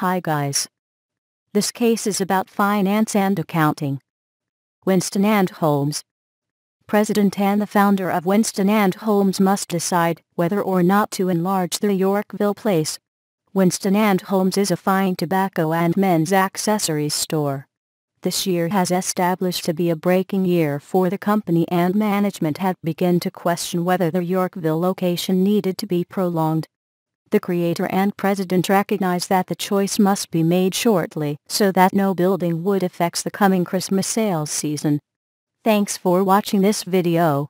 Hi guys. This case is about finance and accounting. Winston and Holmes. President and the founder of Winston and Holmes must decide whether or not to enlarge their Yorkville place. Winston and Holmes is a fine tobacco and men's accessories store. This year has established to be a breaking year for the company, and management had begun to question whether their Yorkville location needed to be prolonged. The creator and president recognized that the choice must be made shortly so that no building would affect the coming Christmas sales season. Thanks for watching this video.